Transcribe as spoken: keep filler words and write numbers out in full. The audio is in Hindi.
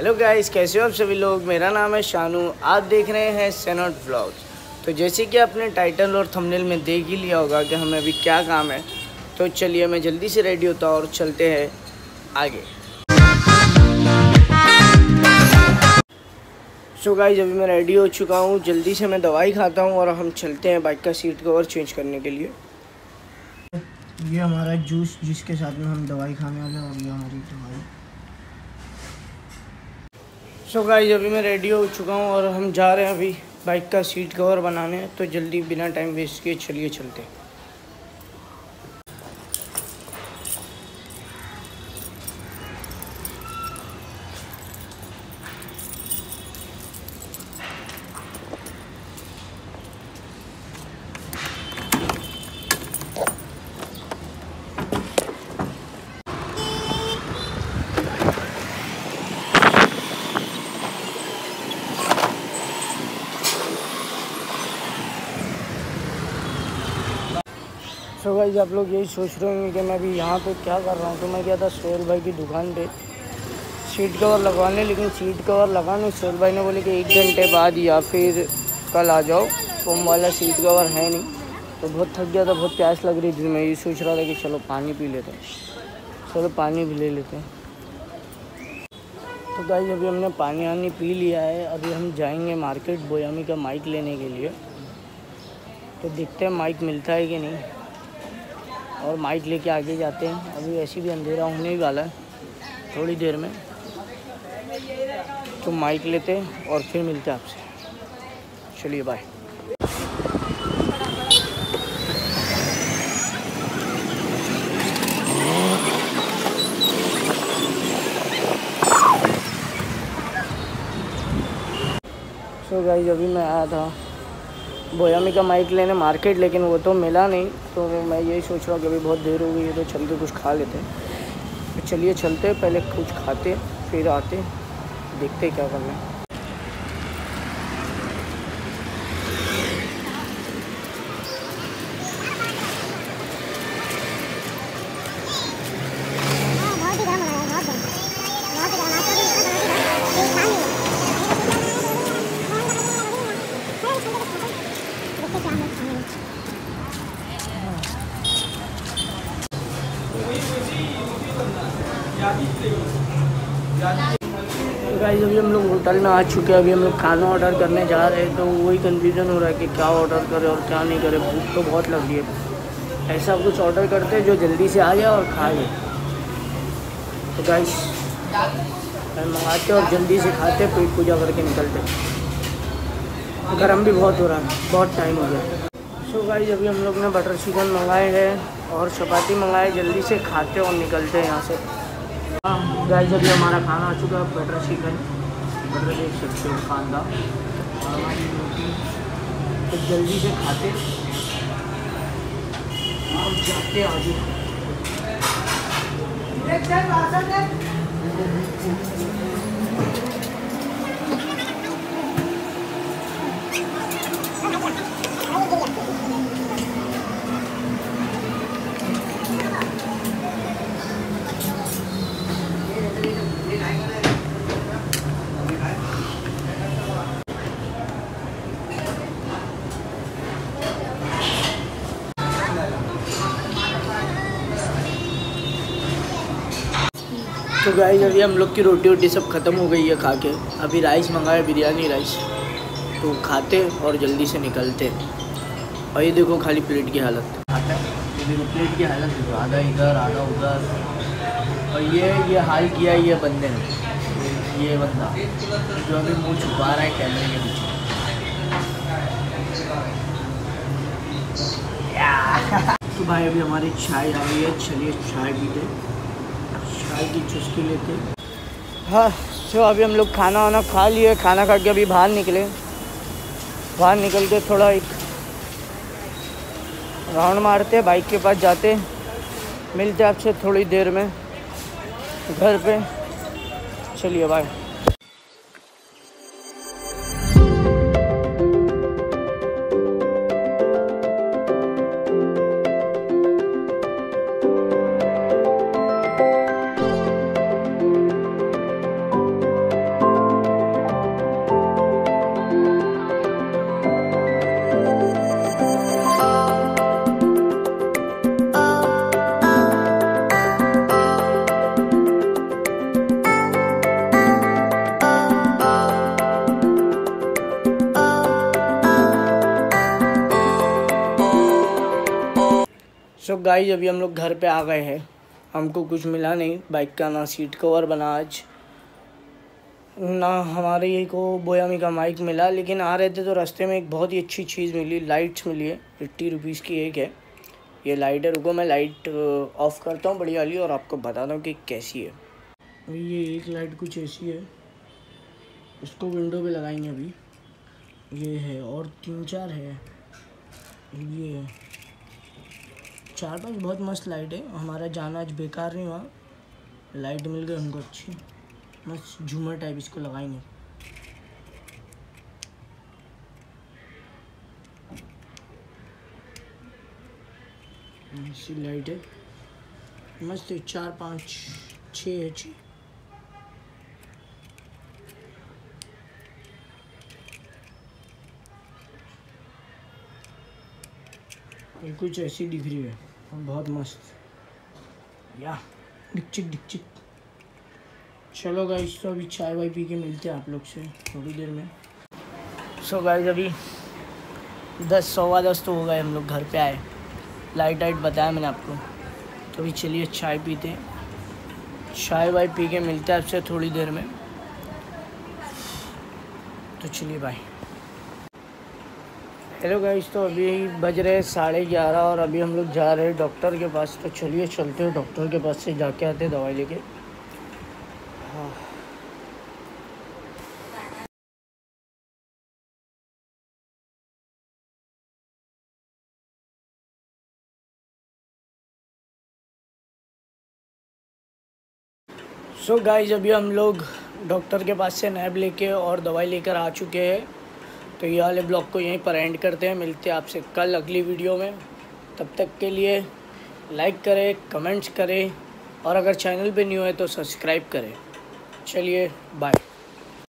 हेलो गाइस, कैसे हो आप सभी लोग। मेरा नाम है शानू, आप देख रहे हैं सनोर्ड व्लॉग्स। तो जैसे कि आपने टाइटल और थंबनेल में देख ही लिया होगा कि हमें अभी क्या काम है, तो चलिए मैं जल्दी से रेडी होता हूँ और चलते हैं आगे। सो गाइस, अभी मैं रेडी हो चुका हूँ, जल्दी से मैं दवाई खाता हूँ और हम चलते हैं बाइक का सीट कवर चेंज करने के लिए। ये हमारा जूस जिसके साथ में हम दवाई खाने वाले हैं और ये हमारी दवाई। सो गाइस, अभी मैं रेडी हो चुका हूँ और हम जा रहे हैं अभी बाइक का सीट कवर बनाने, तो जल्दी बिना टाइम वेस्ट किए चलिए चलते। सो गाइस, आप लोग यही सोच रहे होंगे कि मैं अभी यहाँ पे क्या कर रहा हूँ। तो मैं गया था सोयल भाई की दुकान पे सीट कवर लगवाने, लेकिन सीट कवर लगाने सोयल भाई ने बोले कि एक घंटे बाद या फिर कल आ जाओ, फोम वाला सीट कवर है नहीं। तो बहुत थक गया था, बहुत प्यास लग रही थी। मैं ये सोच रहा था कि चलो पानी पी लेते हैं, चलो पानी भी ले लेते हैं। तो गाइस, अभी हमने पानी वानी पी लिया है, अभी हम जाएँगे मार्केट बोयामी का माइक लेने के लिए। तो देखते हैं माइक मिलता है कि नहीं, और माइक लेके आगे जाते हैं। अभी ऐसे भी अंधेरा होने वाला है थोड़ी देर में, तो माइक लेते हैं और फिर मिलते हैं आपसे। चलिए बाय। सो गाइस, अभी मैं आया था बोयामी का माइक लेने मार्केट, लेकिन वो तो मिला नहीं। तो मैं यही सोच रहा हूँ कि अभी बहुत देर हो गई है, तो चलते कुछ खा लेते हैं। तो चलिए चलते हैं, पहले कुछ खाते फिर आते, देखते हैं क्या करना है। गाइस, अभी हम लोग होटल में आ चुके हैं। अभी हम लोग खाना ऑर्डर करने जा रहे हैं, तो वही कन्फ्यूजन हो रहा है कि क्या ऑर्डर करें और क्या नहीं करें। भूख तो बहुत लग रही है, ऐसा कुछ ऑर्डर करते हैं जो जल्दी से आ जाए और खा जाए। तो गाइस, मंगाते और जल्दी से खाते, पेट पूजा करके निकलते। गर्म भी बहुत हो रहा है, बहुत टाइम हो गया। सो गाइस, अभी हम लोग ने बटर चिकन मंगाए हैं और चपाती मंगाए। जल्दी से खाते और निकलते हैं यहाँ से। गाइस, अभी हमारा खाना आ चुका है, बटर चिकन, बटर देख सकते हो कांदा, हमारी रोटी। तो जल्दी से खाते और जाते आगे। तो गाइस, अभी हम लोग की रोटी वोटी सब ख़त्म हो गई है खा के। अभी राइस मंगाया, बिरयानी राइस, तो खाते और जल्दी से निकलते। और ये देखो खाली प्लेट की हालत, ये देखो प्लेट की हालत, देखो आधा इधर आधा उधर। और ये ये हाल किया ये बंदे ने, ये बंदा जो अभी मुँह छुपा रहा है कैमरे के पीछे। तो भाई, अभी हमारी चाय आ गई है, चलिए चाय पीते, चाय की चुस्की लेते। हाँ, सो अभी हम लोग खाना वाना खा लिए। खाना खा के अभी बाहर निकले, बाहर निकल के थोड़ा एक राउंड मारते, बाइक के पास जाते, मिलते आपसे थोड़ी देर में घर पे। चलिए बाय। सो so गाइस अभी हम लोग घर पे आ गए हैं। हमको कुछ मिला नहीं बाइक का, ना सीट कवर बना आज, ना हमारे को बोयामी का माइक मिला। लेकिन आ रहे थे तो रास्ते में एक बहुत ही अच्छी चीज़ मिली, लाइट्स मिली है। फिफ्टी रुपीज़ की एक है ये लाइट है। रुको मैं लाइट ऑफ़ करता हूँ बढ़िया वाली और आपको बताता हूँ कि कैसी है। अभी ये एक लाइट कुछ ऐसी है, इसको विंडो पे लगाएंगे। अभी ये है और तीन चार है, ये है चार पाँच बहुत मस्त लाइट है। हमारा जाना आज बेकार नहीं हुआ, लाइट मिल गई हमको अच्छी मस्त झूमर टाइप। इसको लगाएंगे ऐसी लाइट है मस्त है। चार पाँच छः है, छः ये कुछ ऐसी दिख रही है बहुत मस्त या डिक्चिक डिक्चिक। चलो गाइस तो अभी चाय वाय पी के मिलते हैं आप लोग से थोड़ी देर में। सो so गाइस अभी दस सवा दस तो हो गए हम लोग घर पे आए। लाइट वाइट बताया मैंने आपको, तो अभी चलिए चाय पीते हैं। चाय वाय पी के मिलते हैं आपसे थोड़ी देर में, तो चलिए बाय। हेलो गाइस तो अभी बज रहे हैं साढ़े ग्यारह और अभी हम लोग जा रहे हैं डॉक्टर के पास। तो चलिए चलते हैं डॉक्टर के पास से जाके आते हैं दवाई लेके। हाँ सो so गाइस अभी हम लोग डॉक्टर के पास से नैब लेके और दवाई लेकर आ चुके हैं। तो ये वाले ब्लॉग को यहीं पर एंड करते हैं। मिलते हैं आपसे कल अगली वीडियो में। तब तक के लिए लाइक करें, कमेंट्स करें और अगर चैनल पे न्यू है तो सब्सक्राइब करें। चलिए बाय।